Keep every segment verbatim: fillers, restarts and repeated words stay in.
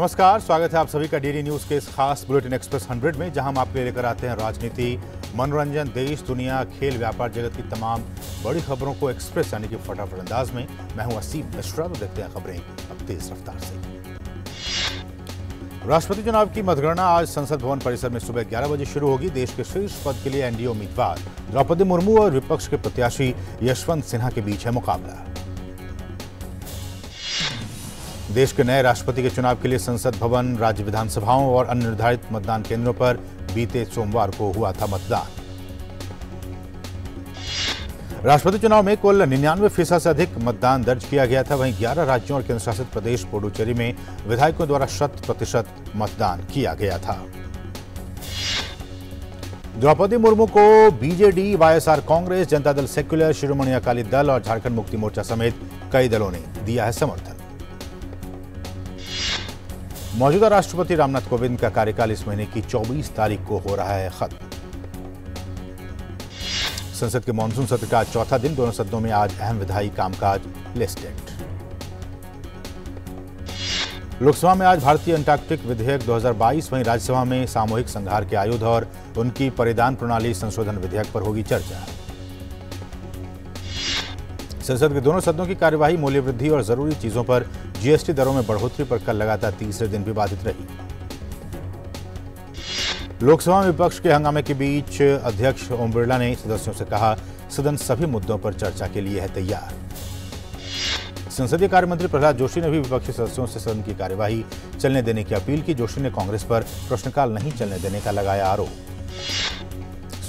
नमस्कार, स्वागत है आप सभी का डीडी न्यूज के इस खास बुलेटिन एक्सप्रेस सौ में, जहां हम आपके लेकर आते हैं राजनीति, मनोरंजन, देश, दुनिया, खेल, व्यापार जगत की तमाम बड़ी खबरों को एक्सप्रेस यानी कि फटाफट अंदाज में। मैं हूं असीम मिश्रा। तो देखते हैं खबरें अब तेज रफ्तार से। राष्ट्रपति चुनाव की मतगणना आज संसद भवन परिसर में सुबह ग्यारह बजे शुरू होगी। देश के शीर्ष पद के लिए एनडीए उम्मीदवार द्रौपदी मुर्मू और विपक्ष के प्रत्याशी यशवंत सिन्हा के बीच है मुकाबला। देश के नए राष्ट्रपति के चुनाव के लिए संसद भवन, राज्य विधानसभाओं और अन्य निर्धारित मतदान केंद्रों पर बीते सोमवार को हुआ था मतदान। राष्ट्रपति चुनाव में कुल निन्यानवे फीसद से अधिक मतदान दर्ज किया गया था। वहीं ग्यारह राज्यों और केंद्रशासित प्रदेश पुडुचेरी में विधायकों द्वारा शत प्रतिशत मतदान किया गया था। द्रौपदी मुर्मू को BJD, YSR Congress, Janata Dal secular, Shiromani Akali Dal और झारखंड मुक्ति मोर्चा समेत कई दलों ने दिया है समर्थन। मौजूदा राष्ट्रपति रामनाथ कोविंद का कार्यकाल इस महीने की चौबीस तारीख को हो रहा है खत्म। संसद के मॉनसून सत्र का चौथा दिन, दोनों सदनों में आज अहम विधायी कामकाज लिस्टेड। लोकसभा में आज भारतीय अंटार्कटिक विधेयक दो हजार बाईस, वहीं राज्यसभा में सामूहिक संहार के आयुध और उनकी परिधान प्रणाली संशोधन विधेयक पर होगी चर्चा। संसद के दोनों सदनों की कार्यवाही मूल्य वृद्धि और जरूरी चीजों पर जीएसटी दरों में बढ़ोतरी पर कल लगातार तीसरे दिन भी बाधित रही। लोकसभा में विपक्ष के हंगामे के बीच अध्यक्ष ओम बिरला ने सदस्यों से कहा, सदन सभी मुद्दों पर चर्चा के लिए है तैयार। संसदीय कार्य मंत्री प्रहलाद जोशी ने भी विपक्षी सदस्यों से सदन की कार्यवाही चलने देने की अपील की। जोशी ने कांग्रेस पर प्रश्नकाल नहीं चलने देने का लगाया आरोप।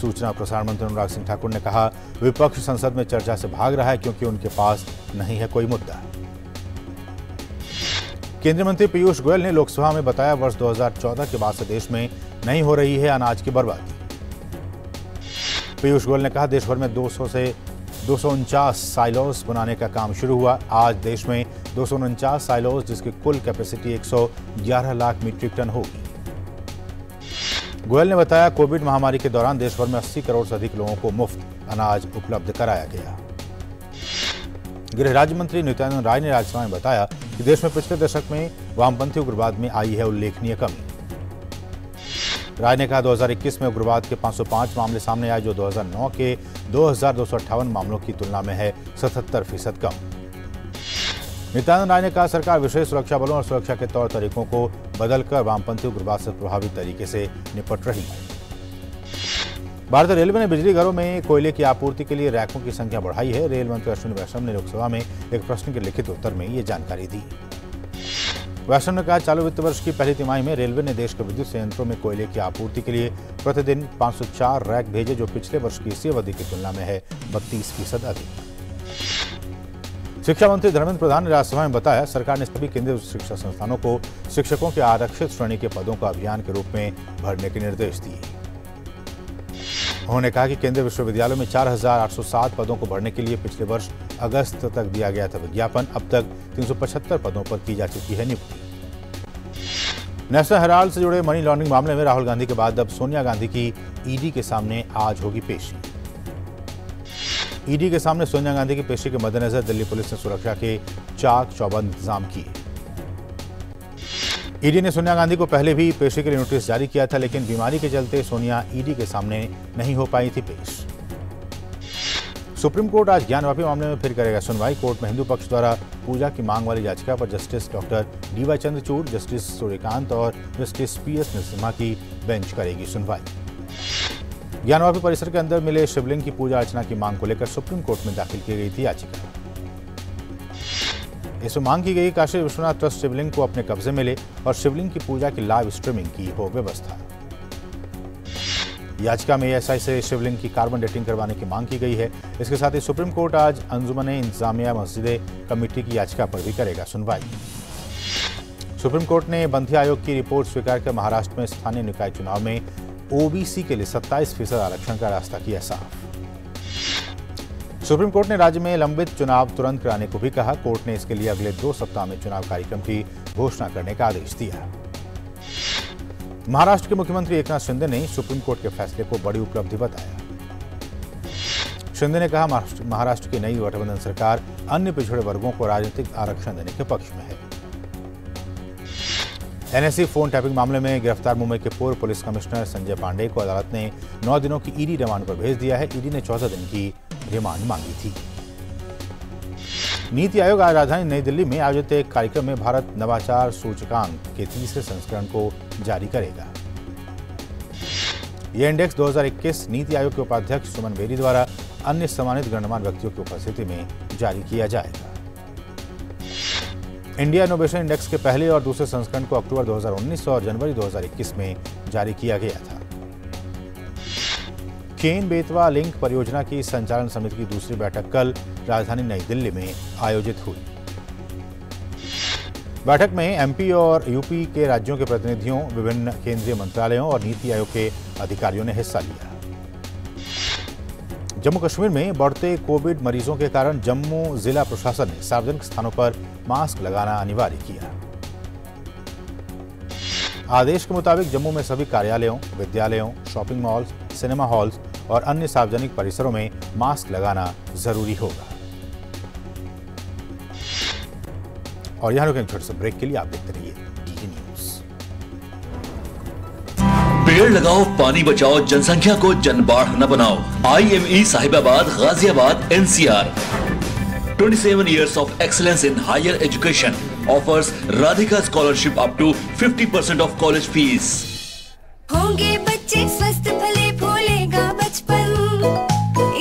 सूचना और प्रसारण मंत्री अनुराग सिंह ठाकुर ने कहा, विपक्ष संसद में चर्चा से भाग रहा है क्योंकि उनके पास नहीं है कोई मुद्दा। केंद्रीय मंत्री पीयूष गोयल ने लोकसभा में बताया, वर्ष दो हजार चौदह के बाद से देश में नहीं हो रही है अनाज की बर्बादी। पीयूष गोयल ने कहा, देशभर में दो सौ से दो सौ उनचास साइलोस बनाने का काम शुरू हुआ। आज देश में दो सौ उनचास साइलोस, जिसकी कुल कैपेसिटी एक सौ ग्यारह लाख मीट्रिक टन होगी। गोयल ने बताया, कोविड महामारी के दौरान देशभर में अस्सी करोड़ से अधिक लोगों को मुफ्त अनाज उपलब्ध कराया गया। गृह राज्य मंत्री नित्यानंद राय ने राज्यसभा में बताया कि देश में पिछले दशक में वामपंथी उग्रवाद में आई है उल्लेखनीय कमी। राय ने कहा, दो हजार इक्कीस में उग्रवाद के पाँच सौ पाँच मामले सामने आए, जो दो हजार नौ के दो हजार दो सौ अट्ठावन मामलों की तुलना में है सतहत्तर फीसद कम। नित्यानंद राय ने कहा, सरकार विशेष सुरक्षा बलों और सुरक्षा के तौर तरीकों को बदलकर वामपंथी उग्रवाद से प्रभावी तरीके से निपट रही है। भारतीय रेलवे ने बिजली घरों में कोयले की आपूर्ति के लिए रैकों की संख्या बढ़ाई है। रेल मंत्री अश्विनी वैष्णव ने लोकसभा में एक प्रश्न के लिखित उत्तर में ये जानकारी दी। वैष्णव ने कहा, चालू वित्त वर्ष की पहली तिमाही में रेलवे ने देश के विद्युत संयंत्रों में कोयले की आपूर्ति के लिए प्रतिदिन पाँच सौ चार रैक भेजे, जो पिछले वर्ष की इसी अवधि की तुलना में है बत्तीस फीसद अधिक। शिक्षा मंत्री धर्मेंद्र प्रधान ने राज्यसभा में बताया, सरकार ने सभी केंद्रीय शिक्षा संस्थानों को शिक्षकों के आरक्षित श्रेणी के पदों का अभियान के रूप में भरने के निर्देश दिए। उन्होंने कहा कि केंद्रीय विश्वविद्यालयों में चार हजार आठ सौ सात पदों को भरने के लिए पिछले वर्ष अगस्त तक दिया गया था विज्ञापन। अब तक तीन सौ पचहत्तर पदों पर की जा चुकी है नियुक्ति। नेशनल हेराल्ड से जुड़े मनी लॉन्ड्रिंग मामले में राहुल गांधी के बाद अब सोनिया गांधी की ईडी के सामने आज होगी पेशी। ईडी के सामने सोनिया गांधी की पेशी के मद्देनजर दिल्ली पुलिस ने सुरक्षा के चाक चौबंद इंतजाम किए। ईडी ने सोनिया गांधी को पहले भी पेशी के लिए नोटिस जारी किया था, लेकिन बीमारी के चलते सोनिया ईडी के सामने नहीं हो पाई थी पेश। सुप्रीम कोर्ट आज ज्ञानवापी मामले में फिर करेगा सुनवाई। कोर्ट में हिंदू पक्ष द्वारा पूजा की मांग वाली याचिका पर justice doctor D Y Chandrachud, justice Suryakant और जस्टिस पी एस नृसिम्हा की बेंच करेगी सुनवाई। ज्ञानवापी परिसर के अंदर मिले शिवलिंग की पूजा अर्चना की मांग को लेकर सुप्रीम कोर्ट में दाखिल की गई थी याचिका। इसमें मांग की गई काशी विश्वनाथ ट्रस्ट शिवलिंग को अपने कब्जे में ले और शिवलिंग की पूजा की लाइव स्ट्रीमिंग की हो व्यवस्था। याचिका में एएसआई से शिवलिंग की कार्बन डेटिंग करवाने की मांग की गई है। इसके साथ ही सुप्रीम कोर्ट आज अंजुमन-ए इंतजामिया मस्जिदें कमेटी की याचिका पर भी करेगा सुनवाई। सुप्रीम कोर्ट ने बंधी आयोग की रिपोर्ट स्वीकार कर महाराष्ट्र में स्थानीय निकाय चुनाव में ओबीसी के लिए सत्ताईस फीसद आरक्षण का रास्ता किया साफ। सुप्रीम कोर्ट ने राज्य में लंबित चुनाव तुरंत कराने को भी कहा। कोर्ट ने इसके लिए अगले दो सप्ताह में चुनाव कार्यक्रम की घोषणा करने का आदेश दिया। महाराष्ट्र के मुख्यमंत्री एकनाथ शिंदे ने सुप्रीम कोर्ट के फैसले को बड़ी उपलब्धि बताया। शिंदे ने कहा, महाराष्ट्र की नई गठबंधन सरकार अन्य पिछड़े वर्गों को राजनीतिक आरक्षण देने के पक्ष में है। एनएससी फोन टैपिंग मामले में गिरफ्तार मुंबई के पूर्व पुलिस कमिश्नर संजय पांडे को अदालत ने नौ दिनों की ईडी रिमांड पर भेज दिया है। ईडी ने चौदह दिन की रिमांड मांगी थी। नीति आयोग आज राजधानी नई दिल्ली में आयोजित एक कार्यक्रम में भारत नवाचार सूचकांक के तीसरे संस्करण को जारी करेगा। यह इंडेक्स दो हज़ार इक्कीस नीति आयोग के उपाध्यक्ष सुमन बेदी द्वारा अन्य सम्मानित गणमान्य व्यक्तियों की उपस्थिति में जारी किया जाएगा। इंडिया इनोवेशन इंडेक्स के पहले और दूसरे संस्करण को अक्टूबर दो हज़ार उन्नीस और जनवरी दो हज़ार इक्कीस में जारी किया गया था। केन बेतवा लिंक परियोजना की संचालन समिति की दूसरी बैठक कल राजधानी नई दिल्ली में आयोजित हुई। बैठक में एमपी और यूपी के राज्यों के प्रतिनिधियों, विभिन्न केंद्रीय मंत्रालयों और नीति आयोग के अधिकारियों ने हिस्सा लिया। जम्मू कश्मीर में बढ़ते कोविड मरीजों के कारण जम्मू जिला प्रशासन ने सार्वजनिक स्थानों पर मास्क लगाना अनिवार्य किया। आदेश के मुताबिक जम्मू में सभी कार्यालयों, विद्यालयों, शॉपिंग मॉल्स, सिनेमा हॉल्स और अन्य सार्वजनिक परिसरों में मास्क लगाना जरूरी होगा। और यहां रुकें छोटे से ब्रेक के लिए। आप देखते रहिए डीडी न्यूज़। पेड़ लगाओ, पानी बचाओ, जनसंख्या को जनबाढ़ न बनाओ। IME Sahibabad, Ghaziabad, NCR. twenty-seven years of excellence in higher education offers Radhika scholarship up to fifty percent of college fees. होंगे बच्चे स्वस्थ, भले भूलेगा बचपन,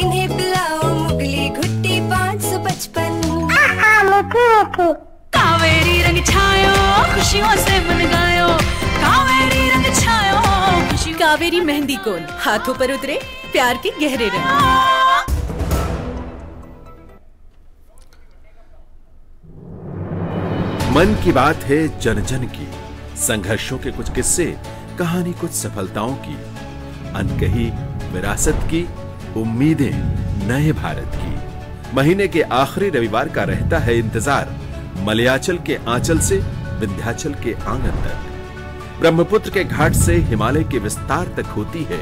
इन्हें पिलाओ मुगली घुट्टी पाँच सौ पचपन। कावेरी रंग छायो, खुशियों से मन गायो, कावेरी रंग छायो, खुशियों। कावेरी मेहंदी कोन, हाथों पर उतरे प्यार के गहरे रंग। मन की बात है जन जन की, संघर्षों के कुछ किस्से, कहानी कुछ सफलताओं की, अनकही विरासत की, उम्मीदें नए भारत की। महीने के आखिरी रविवार का रहता है इंतजार। मलयाचल के आंचल से विंध्याचल के आंगन तक, ब्रह्मपुत्र के घाट से हिमालय के विस्तार तक होती है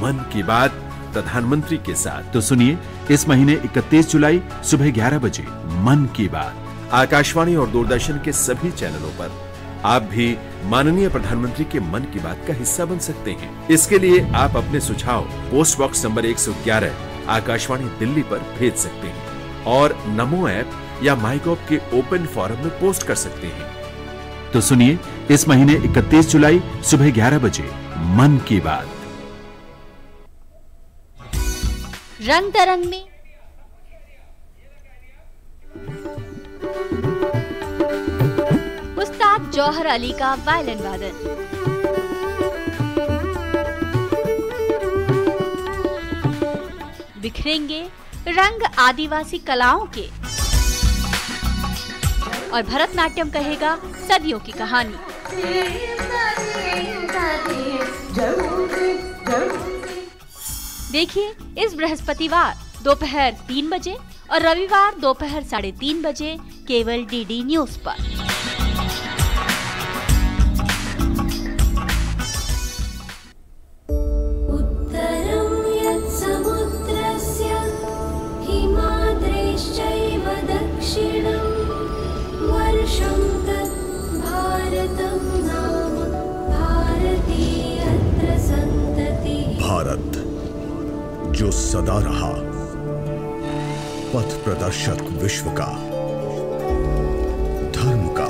मन की बात प्रधानमंत्री के साथ। तो सुनिए इस महीने इकतीस जुलाई सुबह ग्यारह बजे मन की बात, आकाशवाणी और दूरदर्शन के सभी चैनलों पर। आप भी माननीय प्रधानमंत्री के मन की बात का हिस्सा बन सकते हैं। इसके लिए आप अपने सुझाव पोस्ट बॉक्स नंबर एक सौ ग्यारह आकाशवाणी दिल्ली पर भेज सकते हैं और नमो ऐप या माइगॉव के ओपन फोरम में पोस्ट कर सकते हैं। तो सुनिए इस महीने इकतीस जुलाई सुबह ग्यारह बजे मन की बात। रंग तरंग में उस्ताद जौहर अली का वायलिन वादन, बिखरेंगे रंग आदिवासी कलाओं के, और भरतनाट्यम कहेगा सदियों की कहानी। देखिए इस बृहस्पतिवार दोपहर तीन बजे और रविवार दोपहर साढ़े तीन बजे केवल डीडी न्यूज़ पर। भारत जो सदा रहा पथ प्रदर्शक विश्व का, धर्म का,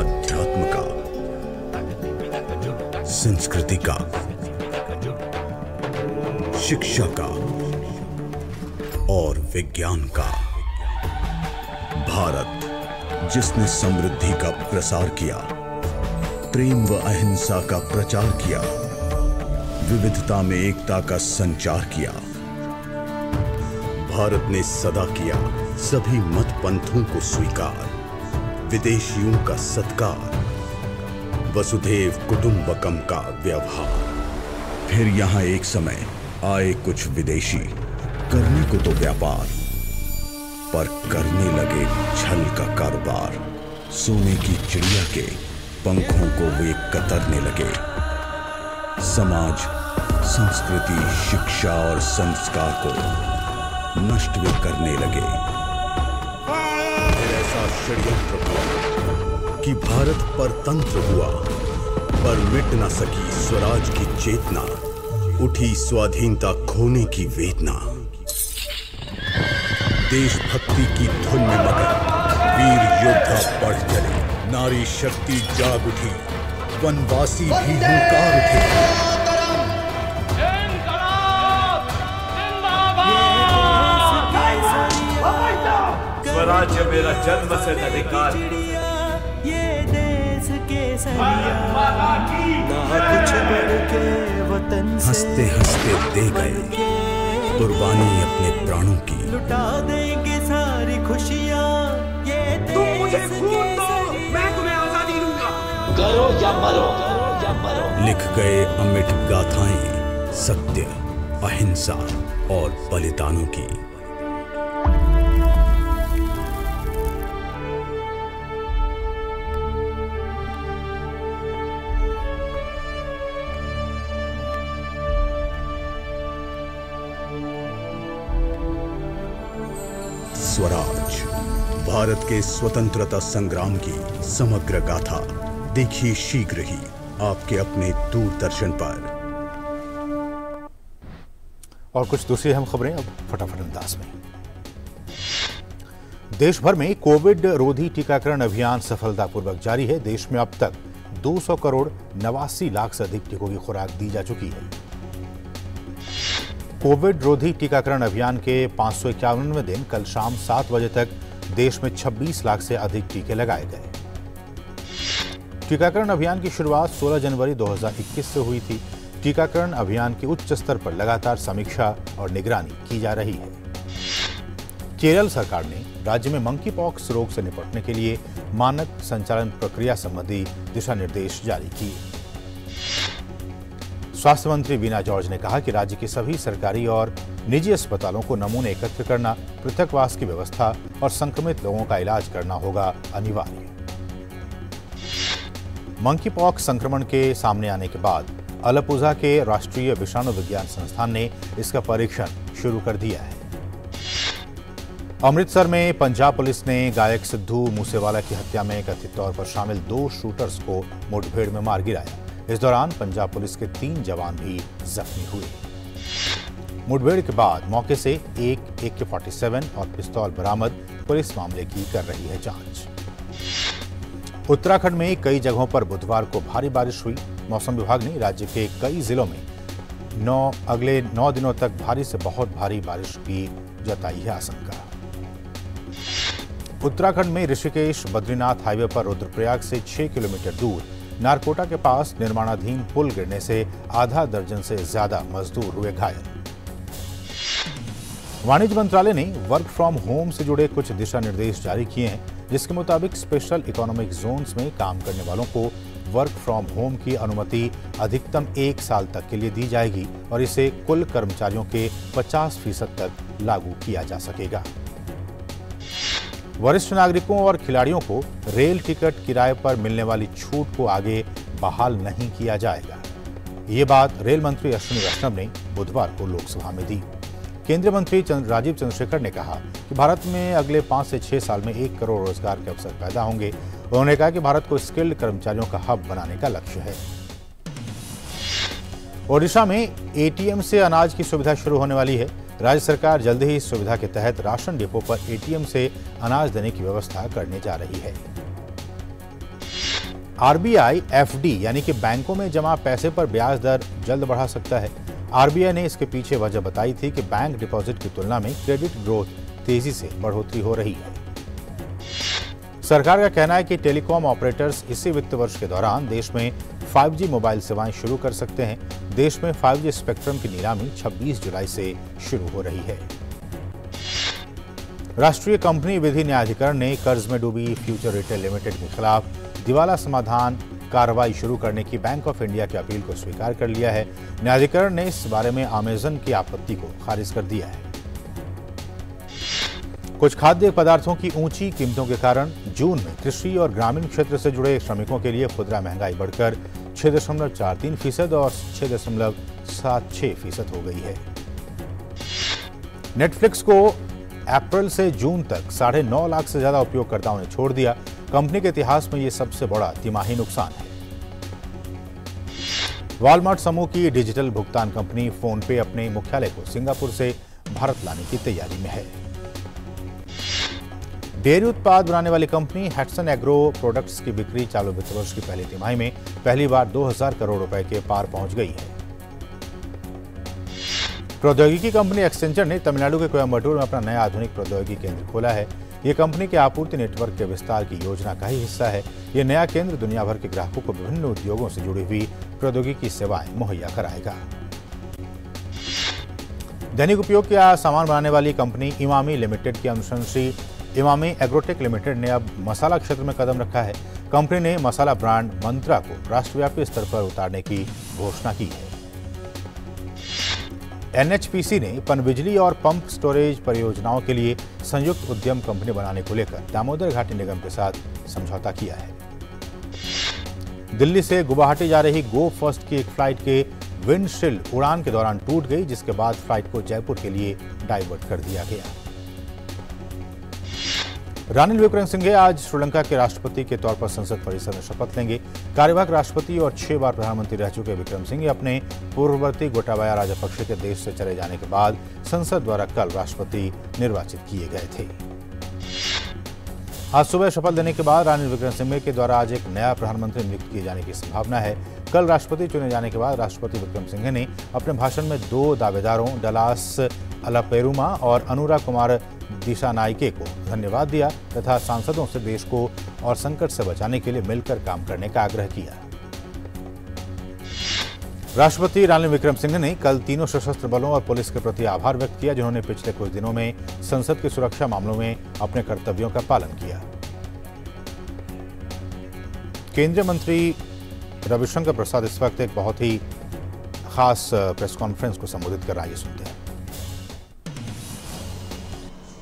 अध्यात्म का, संस्कृति का, शिक्षा का और विज्ञान का। भारत जिसने समृद्धि का प्रसार किया, प्रेम व अहिंसा का प्रचार किया, विविधता में एकता का संचार किया। भारत ने सदा किया सभी मत पंथों को स्वीकार, विदेशियों का सत्कार, वसुधैव कुटुंबकम का व्यवहार। फिर यहाँ एक समय आए कुछ विदेशी, करने को तो व्यापार पर करने लगे छल का कारोबार। सोने की चिड़िया के पंखों को वे कतरने लगे। समाज, संस्कृति, शिक्षा और संस्कार को नष्ट वे करने लगे। ऐसा षड्यंत्र कि भारत परतंत्र हुआ, पर मिट न सकी स्वराज की चेतना, उठी स्वाधीनता खोने की वेदना। देशभक्ति की धुन में मगन वीर योद्धा बढ़ चले, नारी शक्ति जाग उठी, वनवासी भी हुंकार उठे। स्वराज्य मेरा जन्म से अधिकार, ये देश के वतन। हंसते हंसते दे गए कुर्बानी अपने प्राणों की, लुटा देंगे सारी खुशियाँ। तुम मुझे खून दो, मैं तुम्हें आजादी दूंगा। करो या मरो, या मरो। लिख गए अमिट गाथाएं सत्य, अहिंसा और बलिदानों की। स्वराज, भारत के स्वतंत्रता संग्राम की समग्र गाथा देखिए शीघ्र ही आपके अपने दूरदर्शन पर। और कुछ दूसरी अहम खबरें अब फटाफट अंदाज में। देश भर में कोविड रोधी टीकाकरण अभियान सफलतापूर्वक जारी है। देश में अब तक दो सौ करोड़ नवासी लाख से अधिक टीकों की खुराक दी जा चुकी है। कोविड रोधी टीकाकरण अभियान के पाँच सौ इक्यावनवें दिन कल शाम सात बजे तक देश में छब्बीस लाख से अधिक टीके लगाए गए। टीकाकरण अभियान की शुरुआत सोलह जनवरी दो हज़ार इक्कीस से हुई थी। टीकाकरण अभियान की उच्च स्तर पर लगातार समीक्षा और निगरानी की जा रही है। केरल सरकार ने राज्य में मंकी पॉक्स रोग से निपटने के लिए मानक संचालन प्रक्रिया संबंधी दिशा निर्देश जारी किए। स्वास्थ्य मंत्री वीना जॉर्ज ने कहा कि राज्य के सभी सरकारी और निजी अस्पतालों को नमूने एकत्र करना, पृथकवास की व्यवस्था और संक्रमित लोगों का इलाज करना होगा अनिवार्य। मंकी पॉक्स संक्रमण के सामने आने के बाद अलापुजा के राष्ट्रीय विषाणु विज्ञान संस्थान ने इसका परीक्षण शुरू कर दिया है। अमृतसर में पंजाब पुलिस ने गायक सिद्धू मूसेवाला की हत्या में कथित तौर पर शामिल दो शूटर्स को मुठभेड़ में मार गिराया। इस दौरान पंजाब पुलिस के तीन जवान भी जख्मी हुए। मुठभेड़ के बाद मौके से एक ए के सैंतालीस और पिस्तौल बरामद, पुलिस मामले की कर रही है जांच। उत्तराखंड में कई जगहों पर बुधवार को भारी बारिश हुई। मौसम विभाग ने राज्य के कई जिलों में नौ अगले नौ दिनों तक भारी से बहुत भारी बारिश की जताई है आशंका। उत्तराखंड में ऋषिकेश बद्रीनाथ हाईवे पर रुद्रप्रयाग से छह किलोमीटर दूर नारकोटा के पास निर्माणाधीन पुल गिरने से आधा दर्जन से ज्यादा मजदूर हुए घायल। वाणिज्य मंत्रालय ने वर्क फ्रॉम होम से जुड़े कुछ दिशा निर्देश जारी किए हैं, जिसके मुताबिक स्पेशल इकोनॉमिक जोन्स में काम करने वालों को वर्क फ्रॉम होम की अनुमति अधिकतम एक साल तक के लिए दी जाएगी और इसे कुल कर्मचारियों के पचास फीसद तक लागू किया जा सकेगा। वरिष्ठ नागरिकों और खिलाड़ियों को रेल टिकट किराए पर मिलने वाली छूट को आगे बहाल नहीं किया जाएगा। ये बात रेल मंत्री अश्विनी वैष्णव ने बुधवार को लोकसभा में दी। केंद्रीय मंत्री राजीव चंद्रशेखर ने कहा कि भारत में अगले पाँच से छः साल में एक करोड़ रोजगार के अवसर पैदा होंगे। उन्होंने कहा कि भारत को स्किल्ड कर्मचारियों का हब बनाने का लक्ष्य है। ओडिशा में ए टी एम से अनाज की सुविधा शुरू होने वाली है। राज्य सरकार जल्द ही इस सुविधा के तहत राशन डिपो पर ए टी एम से अनाज देने की व्यवस्था करने जा रही है। R B I F D यानी कि बैंकों में जमा पैसे पर ब्याज दर जल्द बढ़ा सकता है। आर बी आई ने इसके पीछे वजह बताई थी कि बैंक डिपॉजिट की तुलना में क्रेडिट ग्रोथ तेजी से बढ़ोतरी हो रही है। सरकार का कहना है कि टेलीकॉम ऑपरेटर्स इसी वित्त वर्ष के दौरान देश में फाइव जी मोबाइल सेवाएं शुरू कर सकते हैं। देश में फाइव जी स्पेक्ट्रम की नीलामी छब्बीस जुलाई से शुरू हो रही है। राष्ट्रीय कंपनी विधि न्यायाधिकरण ने कर्ज में डूबी फ्यूचर रिटेल लिमिटेड के खिलाफ दिवाला समाधान कार्रवाई शुरू करने की बैंक ऑफ इंडिया की अपील को स्वीकार कर लिया है। न्यायाधिकरण ने इस बारे में अमेजन की आपत्ति को खारिज कर दिया है। कुछ खाद्य पदार्थों की ऊंची कीमतों के कारण जून में कृषि और ग्रामीण क्षेत्र से जुड़े श्रमिकों के लिए खुदरा महंगाई बढ़कर छह दशमलव चार तीन फीसद और छह दशमलव सात छह फीसद हो गई है। नेटफ्लिक्स को अप्रैल से जून तक साढ़े नौ लाख से ज्यादा उपयोगकर्ताओं ने छोड़ दिया। कंपनी के इतिहास में ये सबसे बड़ा तिमाही नुकसान है। वॉलमार्ट समूह की डिजिटल भुगतान कंपनी फोनपे अपने मुख्यालय को सिंगापुर से भारत लाने की तैयारी में है। डेयरी उत्पाद बनाने वाली कंपनी हैटसन एग्रो प्रोडक्ट्स की बिक्री चालू वित्त वर्ष की पहली तिमाही में पहली बार दो हज़ार करोड़ रुपए के पार पहुंच गई है। प्रौद्योगिकी कंपनी एक्सेंचर ने तमिलनाडु के कोयम्बटूर में अपना नया आधुनिक प्रौद्योगिकी केंद्र खोला है। ये कंपनी के आपूर्ति नेटवर्क के विस्तार की योजना का ही हिस्सा है। ये नया केंद्र दुनिया भर के ग्राहकों को विभिन्न उद्योगों से जुड़ी हुई प्रौद्योगिकी सेवाएं मुहैया कराएगा। दैनिक उपयोग का सामान बनाने वाली कंपनी इमामी लिमिटेड की अनुशंसी इमामी एग्रोटेक लिमिटेड ने अब मसाला क्षेत्र में कदम रखा है। कंपनी ने मसाला ब्रांड मंत्रा को राष्ट्रव्यापी स्तर पर उतारने की घोषणा की है। एन एच पी सी ने पनबिजली और पंप स्टोरेज परियोजनाओं के लिए संयुक्त उद्यम कंपनी बनाने को लेकर दामोदर घाटी निगम के साथ समझौता किया है। दिल्ली से गुवाहाटी जा रही गो फर्स्ट की एक फ्लाइट के विंडशील्ड उड़ान के दौरान टूट गई, जिसके बाद फ्लाइट को जयपुर के लिए डाइवर्ट कर दिया गया। रानिल विक्रमसिंघे आज श्रीलंका के राष्ट्रपति के तौर पर संसद परिसर में शपथ लेंगे। कार्यवाहक राष्ट्रपति और छह बार प्रधानमंत्री रह चुके विक्रमसिंघे अपने पूर्ववर्ती गोटाबाया राजपक्ष के देश से चले जाने के बाद संसद द्वारा कल राष्ट्रपति निर्वाचित किए गए थे। आज सुबह शपथ लेने के बाद रानिल विक्रमसिंघे के द्वारा आज एक नया प्रधानमंत्री नियुक्त किए जाने की संभावना है। कल राष्ट्रपति चुने जाने के बाद राष्ट्रपति विक्रमसिंघे ने अपने भाषण में दो दावेदारों डलास अलापेरूमा और अनुरा कुमार दिशानायके को धन्यवाद दिया तथा सांसदों से देश को और संकट से बचाने के लिए मिलकर काम करने का आग्रह किया। राष्ट्रपति रानिल विक्रमसिंघे ने कल तीनों सशस्त्र बलों और पुलिस के प्रति आभार व्यक्त किया, जिन्होंने पिछले कुछ दिनों में संसद की सुरक्षा मामलों में अपने कर्तव्यों का पालन किया। केंद्रीय मंत्री रविशंकर प्रसाद इस वक्त एक बहुत ही खास प्रेस कॉन्फ्रेंस को संबोधित कर रहा है, ये सुनते हैं।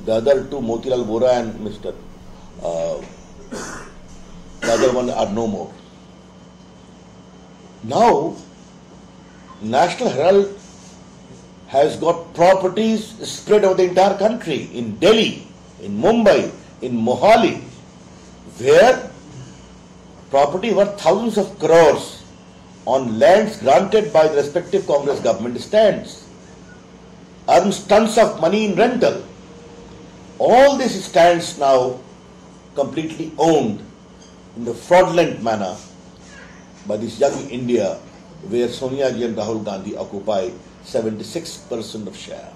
The other two, Motilal Vora and Mister Uh, the other one are no more. Now, National Herald has got properties spread over the entire country, in Delhi, in Mumbai, in Mohali, where property worth thousands of crores on lands granted by the respective Congress government stands, earns tons of money in rental. All this stands now completely owned in the fraudulent manner by this young India, where Sonia Ji and Rahul Gandhi occupy seventy-six percent of share.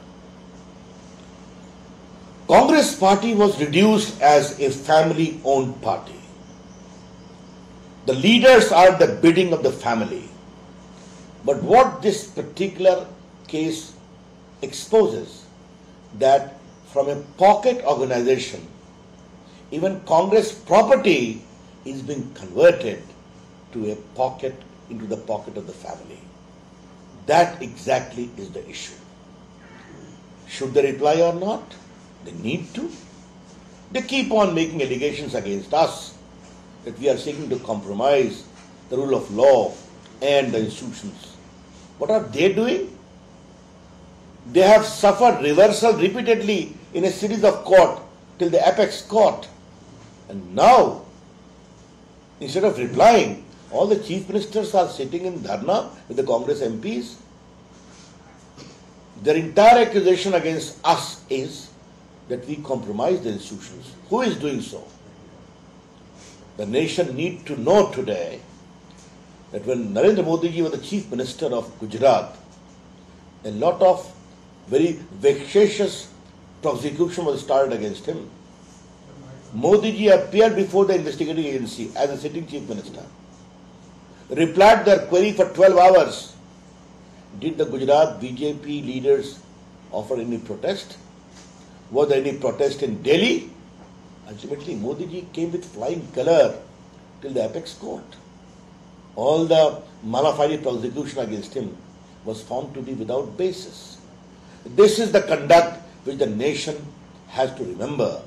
Congress party was reduced as a family-owned party. The leaders are at the bidding of the family. But what this particular case exposes, that from a pocket organization, even Congress property is being converted to a pocket, into the pocket of the family. That exactly is the issue. Should they reply or not? They need to. They keep on making allegations against us that we are seeking to compromise the rule of law and the institutions. What are they doing? They have suffered reversal repeatedly in a series of court till the apex court, and now instead of replying, all the chief ministers are sitting in dharna with the Congress M Ps. Their entire accusation against us is that we compromise the institutions. Who is doing so? The nation need to know today that when Narendra Modi ji was the chief minister of Gujarat, a lot of very vexatious prosecution was started against him. Modi ji appeared before the investigating agency as a sitting chief minister, replied their query for twelve hours. Did the Gujarat B J P leaders offer any protest? Was there any protest in Delhi? Ultimately, Modi ji came with flying colour till the apex court. All the mala fide prosecution against him was found to be without basis. This is the conduct which the nation has to remember.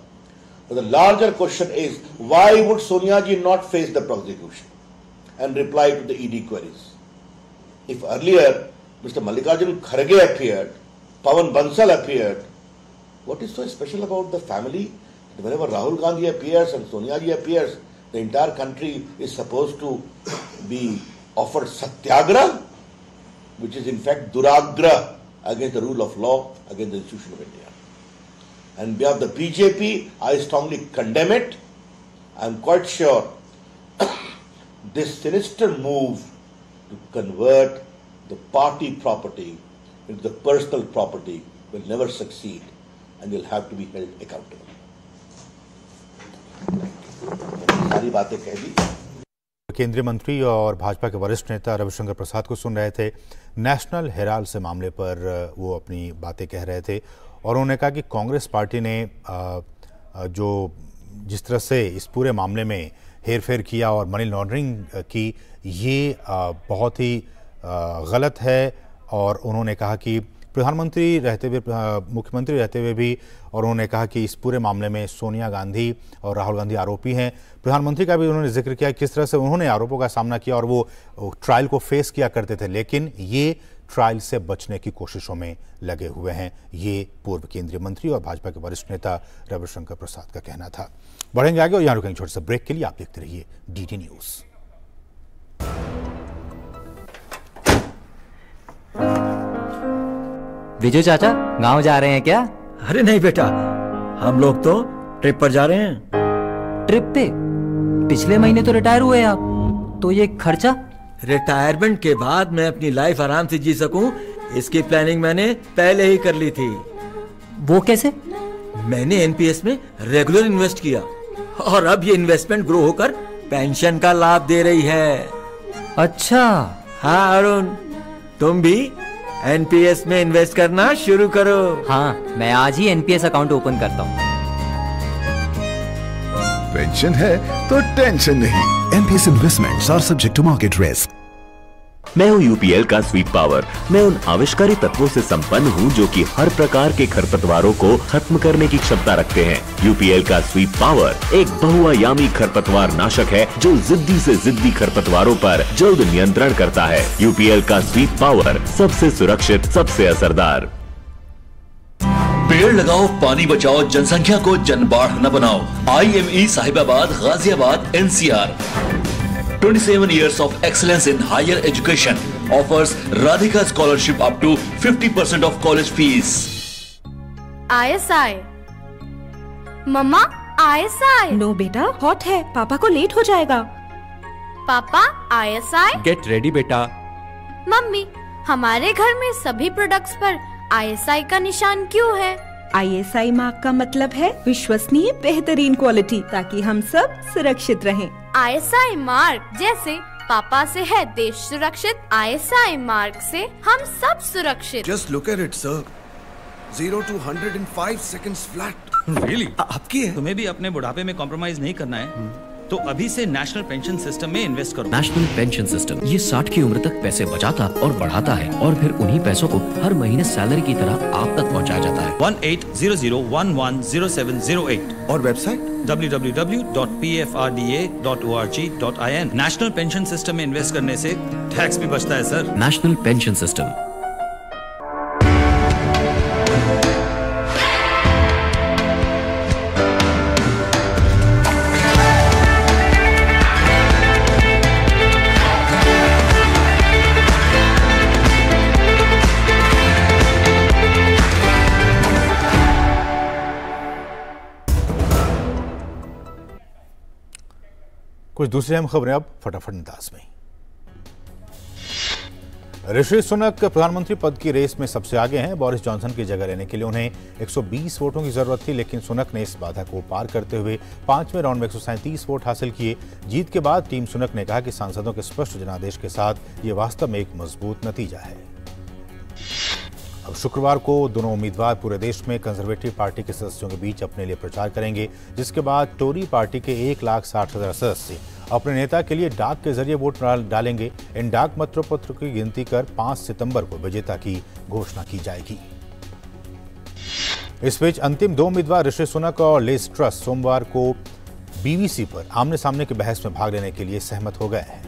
But the larger question is, why would Sonia ji not face the prosecution and reply to the E D queries? If earlier Mister Mallikarjun Kharge appeared, Pawan Bansal appeared, what is so special about the family that whenever Rahul Gandhi appears and Sonia ji appears, the entire country is supposed to be offered satyagraha, which is in fact duragraha against the rule of law, against the institution of India. And on behalf of the B J P, I strongly condemn it. I am quite sure this sinister move to convert the party property into the personal property will never succeed and will have to be held accountable. सारी बातें कह दी। केंद्रीय मंत्री और भाजपा के वरिष्ठ नेता रविशंकर प्रसाद को सुन रहे थे। नेशनल हेराल्ड से मामले पर वो अपनी बातें कह रहे थे और उन्होंने कहा कि कांग्रेस पार्टी ने जो जिस तरह से इस पूरे मामले में हेरफेर किया और मनी लॉन्ड्रिंग की, ये बहुत ही गलत है। और उन्होंने कहा कि प्रधानमंत्री रहते हुए, मुख्यमंत्री रहते हुए भी, और उन्होंने कहा कि इस पूरे मामले में सोनिया गांधी और राहुल गांधी आरोपी हैं। प्रधानमंत्री का भी उन्होंने जिक्र किया किस तरह से उन्होंने आरोपों का सामना किया और वो ट्रायल को फेस किया करते थे, लेकिन ये ट्रायल से बचने की कोशिशों में लगे हुए हैं। ये पूर्व केंद्रीय मंत्री और भाजपा के वरिष्ठ नेता रविशंकर प्रसाद का कहना था। बढ़ेंगे आगे और यहाँ रुकेंगे छोटे से ब्रेक के लिए। आप देखते रहिए डीडी न्यूज़। विजू चाचा गांव जा रहे हैं क्या? अरे नहीं बेटा, हम लोग तो ट्रिप पर जा रहे हैं। ट्रिप पे? पिछले महीने तो रिटायर हुए आप, तो ये खर्चा? रिटायरमेंट के बाद मैं अपनी लाइफ आराम से जी सकूं, इसकी प्लानिंग मैंने पहले ही कर ली थी। वो कैसे? मैंने एनपीएस में रेगुलर इन्वेस्ट किया और अब ये इन्वेस्टमेंट ग्रो होकर पेंशन का लाभ दे रही है। अच्छा। हाँ अरुण, तुम भी एनपीएस में इन्वेस्ट करना शुरू करो। हाँ, मैं आज ही एनपीएस अकाउंट ओपन करता हूँ। पेंशन है तो टेंशन नहीं। NPS investments are subject to market risk. मैं हूँ यूपीएल का स्वीप पावर। मैं उन आविष्कारी तत्वों से संपन्न हूँ जो कि हर प्रकार के खरपतवारों को खत्म करने की क्षमता रखते हैं। यूपीएल का स्वीप पावर एक बहुआयामी खरपतवार नाशक है जो जिद्दी से जिद्दी खरपतवारों पर जल्द नियंत्रण करता है। यूपीएल का स्वीप पावर, सबसे सुरक्षित, सबसे असरदार। पेड़ लगाओ, पानी बचाओ, जनसंख्या को जनबाढ़ न बनाओ। I M E Sahibabad, Ghaziabad, N C R. twenty-seven years of excellence in higher education offers Radhika scholarship up to fifty percent of college fees. I S I. Mama, I S I. No, बेटा, hot है, पापा को late हो जाएगा। पापा, I S I. Get ready, बेटा। Mummy, हमारे घर में सभी products पर I S I का निशान क्यों है? आई एस आई मार्क का मतलब है विश्वसनीय बेहतरीन क्वालिटी, ताकि हम सब सुरक्षित रहें। आई एस आई मार्क जैसे पापा से है देश सुरक्षित, आई एस आई मार्क से हम सब सुरक्षित। Just look at it, sir. zero to one hundred in five seconds flat. Really? आपकी है? तुम्हें भी अपने बुढ़ापे में कॉम्प्रोमाइज नहीं करना है। hmm. तो अभी से नेशनल पेंशन सिस्टम में इन्वेस्ट करो। नेशनल पेंशन सिस्टम ये साठ की उम्र तक पैसे बचाता और बढ़ाता है और फिर उन्हीं पैसों को हर महीने सैलरी की तरह आप तक पहुंचाया जाता है। One eight zero zero one one zero seven zero eight. और website W W W dot P F R D A dot O R G dot I N. National pension system में invest करने से tax भी बचता है sir. National pension system. कुछ दूसरी अहम खबरें अब फटाफट अंदाज में। ऋषि सुनक प्रधानमंत्री पद की रेस में सबसे आगे हैं। बोरिस जॉनसन की जगह लेने के लिए उन्हें एक सौ बीस वोटों की जरूरत थी, लेकिन सुनक ने इस बाधा को पार करते हुए पांचवें राउंड में एक सौ सैंतीस वोट हासिल किए। जीत के बाद टीम सुनक ने कहा कि सांसदों के स्पष्ट जनादेश के साथ ये वास्तव में एक मजबूत नतीजा है। अब शुक्रवार को दोनों उम्मीदवार पूरे देश में कंजर्वेटिव पार्टी के सदस्यों के बीच अपने लिए प्रचार करेंगे, जिसके बाद टोरी पार्टी के एक लाख साठ हजार सदस्य अपने नेता के लिए डाक के जरिए वोट डालेंगे। इन डाक मतपत्रों की गिनती कर पांच सितंबर को विजेता की घोषणा की जाएगी। इस बीच अंतिम दो उम्मीदवार ऋषि सुनक और लेस ट्रस्ट सोमवार को बीबीसी पर आमने सामने की बहस में भाग लेने के लिए सहमत हो गए हैं।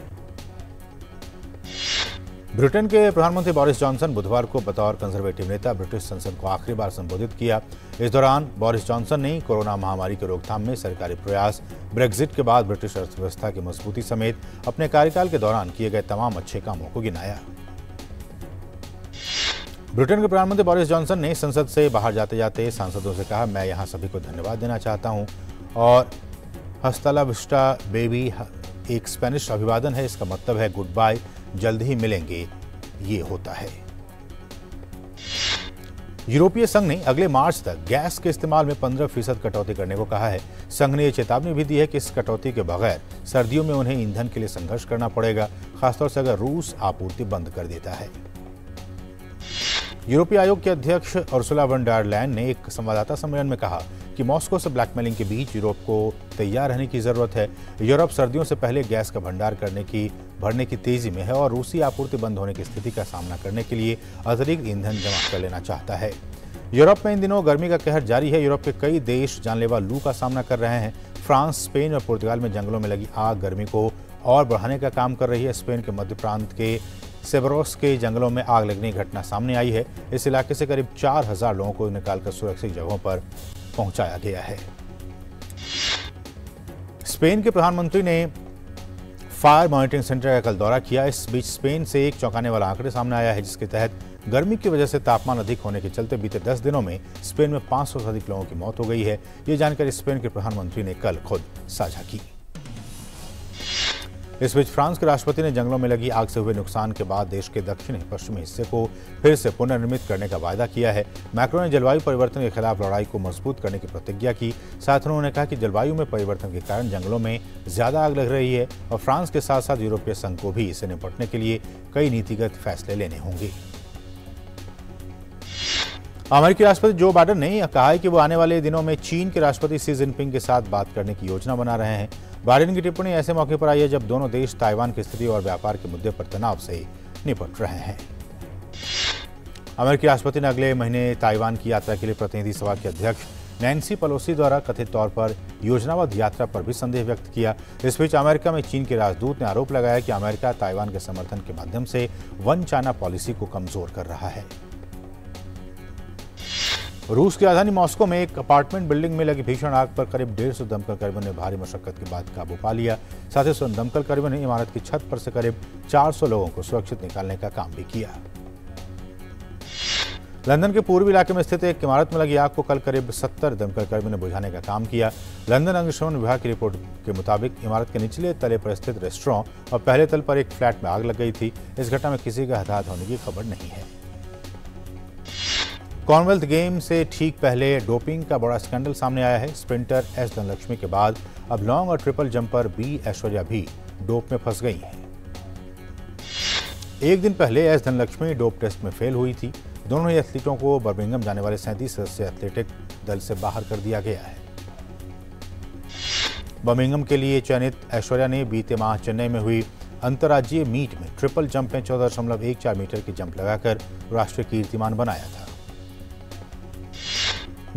ब्रिटेन के प्रधानमंत्री बोरिस जॉनसन बुधवार को बतौर कंजर्वेटिव नेता ब्रिटिश संसद को आखिरी बार संबोधित किया। इस दौरान बोरिस जॉनसन ने कोरोना महामारी की रोकथाम में सरकारी प्रयास, ब्रेग्जिट के बाद ब्रिटिश अर्थव्यवस्था की मजबूती समेत अपने कार्यकाल के दौरान किए गए तमाम अच्छे कामों को गिनाया। ब्रिटेन के प्रधानमंत्री बोरिस जॉनसन ने संसद से बाहर जाते जाते सांसदों से कहा, मैं यहाँ सभी को धन्यवाद देना चाहता हूँ और हस्ता ला विस्टा बेबी एक स्पेनिश अभिवादन है, इसका मतलब है गुड बाय, जल्द ही मिलेंगे, ये होता है। यूरोपीय संघ ने अगले मार्च तक गैस के इस्तेमाल में पंद्रह फीसद कटौती करने को कहा है। संघ ने यह चेतावनी भी दी है कि इस कटौती के बगैर सर्दियों में उन्हें ईंधन के लिए संघर्ष करना पड़ेगा, खासतौर से अगर रूस आपूर्ति बंद कर देता है। यूरोपीय आयोग के अध्यक्ष उर्सुला वन डर लेन ने एक संवाददाता सम्मेलन में कहा कि मॉस्को से ब्लैकमेलिंग के बीच यूरोप को तैयार रहने की जरूरत है। यूरोप सर्दियों से पहले गैस का भंडार करने की भरने की तेजी में है और रूसी आपूर्ति बंद होने की स्थिति का सामना करने के लिए अतिरिक्त ईंधन जमा कर लेना चाहता है। यूरोप में इन दिनों गर्मी का कहर जारी है। यूरोप के कई देश जानलेवा लू का सामना कर रहे हैं। फ्रांस, स्पेन और पुर्तगाल में जंगलों में लगी आग गर्मी को और बढ़ाने का काम कर रही है। स्पेन के मध्य प्रांत के सेबरोस के जंगलों में आग लगने की घटना सामने आई है। इस इलाके से करीब चार हजार लोगों को निकालकर सुरक्षित जगहों पर पहुंचाया गया है। स्पेन के प्रधानमंत्री ने फायर मॉनिटरिंग सेंटर का कल दौरा किया। इस बीच स्पेन से एक चौंकाने वाला आंकड़े सामने आया है, जिसके तहत गर्मी की वजह से तापमान अधिक होने के चलते बीते दस दिनों में स्पेन में पाँच सौ से अधिक लोगों की मौत हो गई है। ये जानकारी स्पेन के प्रधानमंत्री ने कल खुद साझा की। इस बीच फ्रांस के राष्ट्रपति ने जंगलों में लगी आग से हुए नुकसान के बाद देश के दक्षिणी पश्चिमी हिस्से को फिर से पुनर्निर्मित करने का वायदा किया है। मैक्रों ने जलवायु परिवर्तन के खिलाफ लड़ाई को मजबूत करने की प्रतिज्ञा की। साथ उन्होंने कहा कि जलवायु में परिवर्तन के कारण जंगलों में ज्यादा आग लग रही है और फ्रांस के साथ साथ यूरोपीय संघ को भी इससे निपटने के लिए कई नीतिगत फैसले लेने होंगे। अमेरिकी राष्ट्रपति जो बाइडेन ने कहा है कि वो आने वाले दिनों में चीन के राष्ट्रपति शी जिनपिंग के साथ बात करने की योजना बना रहे हैं। बाइडेन की टिप्पणी ऐसे मौके पर आई है जब दोनों देश ताइवान की स्थिति और व्यापार के मुद्दे पर तनाव से निपट रहे हैं। अमेरिकी राष्ट्रपति ने अगले महीने ताइवान की यात्रा के लिए प्रतिनिधि सभा के अध्यक्ष नैन्सी पेलोसी द्वारा कथित तौर पर योजनाबद्ध यात्रा पर भी संदेह व्यक्त किया। इस बीच अमेरिका में चीन के राजदूत ने आरोप लगाया कि अमेरिका ताइवान के समर्थन के माध्यम से वन चाइना पॉलिसी को कमजोर कर रहा है। रूस की राजधानी मॉस्को में एक अपार्टमेंट बिल्डिंग में लगी भीषण आग पर करीब डेढ़ सौ दमकल कर्मियों ने भारी मशक्कत के बाद काबू पा लिया। साथ ही दमकल कर्मियों ने इमारत की छत पर से करीब चार सौ लोगों को सुरक्षित निकालने का काम भी किया। लंदन के पूर्वी इलाके में स्थित एक इमारत में लगी आग को कल करीब सत्तर दमकल कर्मियों ने बुझाने का काम किया। लंदन अग्निशमन विभाग की रिपोर्ट के मुताबिक इमारत के निचले तले पर स्थित रेस्टोरों और पहले तल पर एक फ्लैट में आग लग गई थी। इस घटना में किसी के हताहत होने की खबर नहीं है। कॉमनवेल्थ गेम से ठीक पहले डोपिंग का बड़ा स्कैंडल सामने आया है। स्प्रिंटर एस धनलक्ष्मी के बाद अब लॉन्ग और ट्रिपल जंपर बी ऐश्वर्या भी डोप में फंस गई हैं। एक दिन पहले एस धनलक्ष्मी डोप टेस्ट में फेल हुई थी। दोनों ही एथलीटों को बर्मिंघम जाने वाले सैंतीस सदस्यीय एथलेटिक दल से बाहर कर दिया गया है। बर्मिंघम के लिए चयनित ऐश्वर्या ने बीते माह चेन्नई में हुई अंतर्राज्यीय मीट में ट्रिपल जंप में चौदह दशमलव एक चार मीटर की जंप लगाकर राष्ट्रीय कीर्तिमान बनाया था।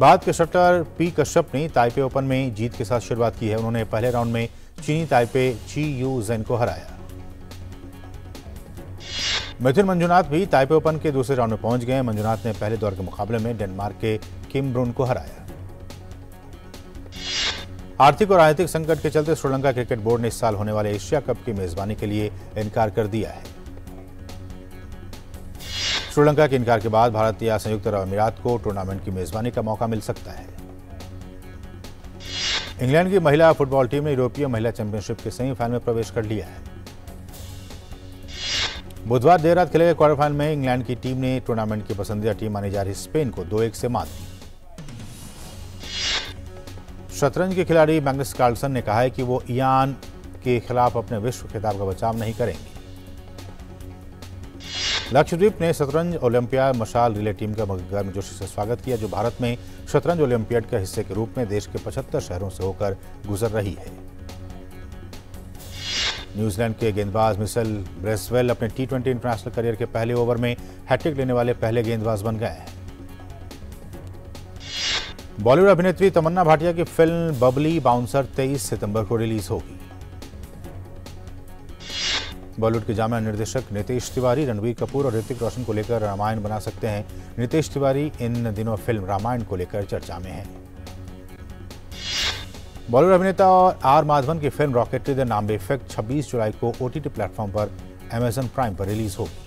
भारत के शटलर पी कश्यप ने ताइपे ओपन में जीत के साथ शुरुआत की है। उन्होंने पहले राउंड में चीनी ताइपे ची यू जेन को हराया। मिथुन मंजुनाथ भी ताइपे ओपन के दूसरे राउंड में पहुंच गए। मंजुनाथ ने पहले दौर के मुकाबले में डेनमार्क के किम ब्रून को हराया। आर्थिक और राजनीतिक संकट के चलते श्रीलंका क्रिकेट बोर्ड ने इस साल होने वाले एशिया कप की मेजबानी के लिए इनकार कर दिया है। श्रीलंका के इनकार के बाद भारत या संयुक्त अरब अमीरात को टूर्नामेंट की मेजबानी का मौका मिल सकता है। इंग्लैंड की महिला फुटबॉल टीम ने यूरोपीय महिला चैंपियनशिप के सेमीफाइनल में प्रवेश कर लिया है। बुधवार देर रात खेले गए क्वार्टर फाइनल में इंग्लैंड की टीम ने टूर्नामेंट की पसंदीदा टीम मानी जा रही स्पेन को दो एक से मात दी। शतरंज के खिलाड़ी मैग्नस कार्लसन ने कहा है कि वो इयान के खिलाफ अपने विश्व खिताब का बचाव नहीं करेंगे। लक्षद्वीप ने शतरंज ओलंपियाड मशाल रिले टीम का गर्मजोशी से स्वागत किया, जो भारत में शतरंज ओलंपियाड के हिस्से के रूप में देश के पचहत्तर शहरों से होकर गुजर रही है। न्यूजीलैंड के गेंदबाज मिशेल ब्रेसवेल अपने टी ट्वेंटी इंटरनेशनल करियर के पहले ओवर में हैट्रिक लेने वाले पहले गेंदबाज बन गए हैं। बॉलीवुड अभिनेत्री तमन्ना भाटिया की फिल्म बबली बाउंसर तेईस सितंबर को रिलीज होगी। बॉलीवुड के जामा निर्देशक नितेश तिवारी रणवीर कपूर और ऋतिक रोशन को लेकर रामायण बना सकते हैं। नितेश तिवारी इन दिनों फिल्म रामायण को लेकर चर्चा में हैं। बॉलीवुड अभिनेता आर माधवन की film rocket the Nambi effect छब्बीस जुलाई को ओटीटी प्लेटफॉर्म पर अमेजन प्राइम पर रिलीज होगी।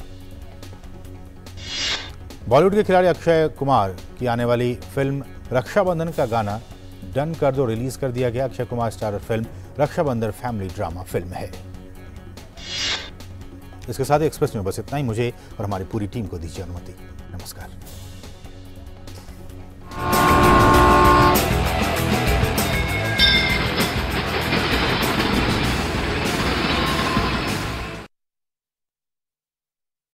बॉलीवुड के खिलाड़ी अक्षय कुमार की आने वाली फिल्म रक्षाबंधन का गाना डन कर दो रिलीज कर दिया गया। Akshay Kumar starrer film Rakshabandhan family drama film है। इसके साथ एक्सप्रेस में बस इतना ही। मुझे और हमारी पूरी टीम को दीजिए अनुमति। नमस्कार।